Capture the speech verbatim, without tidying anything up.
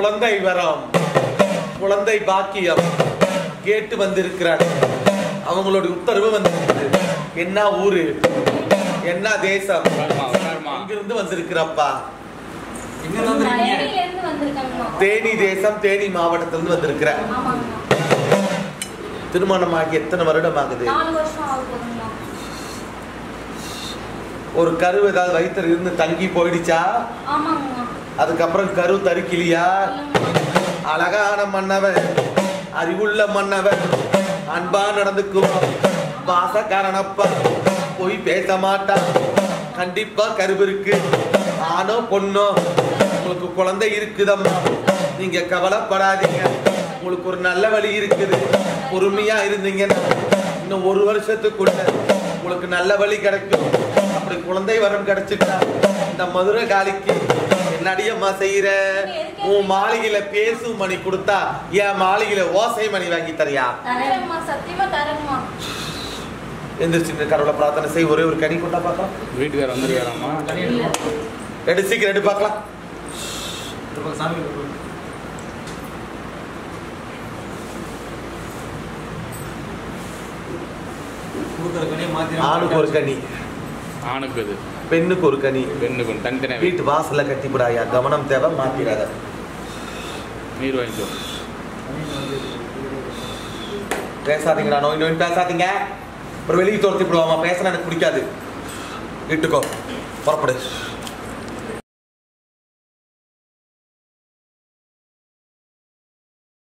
குழந்தை வரம், குழந்தை பாக்கியம் கேட்டு வந்திருக்கிறார். அவங்களுடைய உத்தரவு வந்திருக்குது. என்ன ஊரு, என்ன தேசம், இங்கிருந்து வந்திருக்கிறப்பா? தேனி தேசம், தேனி மாவட்டத்திலிருந்து வந்திருக்கிற. திருமணமாகி எத்தனை வருடம் ஆகுது? ஒரு கரு ஏதாவது வயிற்று இருந்து தங்கி போயிடுச்சா? அதுக்கப்புறம் கரு தருக்கிலியா? அழகான மன்னவர், அறிவுள்ள மன்னவர், அன்பா நடந்துக்குவோம், பாசக்காரனப்பா, போய் பேச மாட்டா, கண்டிப்பா கருவிருக்கு. ஆனோ பொண்ணோ உங்களுக்கு குழந்தை இருக்குதம்மா, நீங்க கவலைப்படாதீங்க, உங்களுக்கு ஒரு நல்ல வழி இருக்குது, பொறுமையா இருந்தீங்கன்னா இன்னும் ஒரு வருஷத்துக்குள்ள உங்களுக்கு நல்ல வழி கிடைக்கும். அப்படி குழந்தை வரம் கிடைச்சிட்டா இந்த மதுரை காளிக்கு என்னடியம்மா செய்யற? உன் மாளிகையில பேசு மணி கொடுத்தா என் மாளிகையில ஓசை மணி வாங்கி தரியா? எந்திரிச்சு கடவுளை பிரார்த்தனை செய். ஒரே ஒரு கனி கொண்டா பார்க்கலாம். வீட்டுக்கார வந்துருக்காராம்மா, ரெண்டு சீக்கிரம் ரெண்டு பார்க்கலாம். ஆணுக்கு ஒரு கனி, ஆணுக்கு இது, பெண்ணுக்கு ஒரு கனி, பெண்ணுக்கு தனித்தனி. வீட்டு வாசல்ல கட்டிப்படாயா, கவனம் தேவை, மாத்திராத. நீர் வாங்கிக்கோ, பேசாதீங்களா, நோய் நோய் பேசாதீங்க. ஒரு வெளியே தோர்த்தி போடுவாமா, பேசினா எனக்கு பிடிக்காது. இட்டுக்கோ, புறப்படு.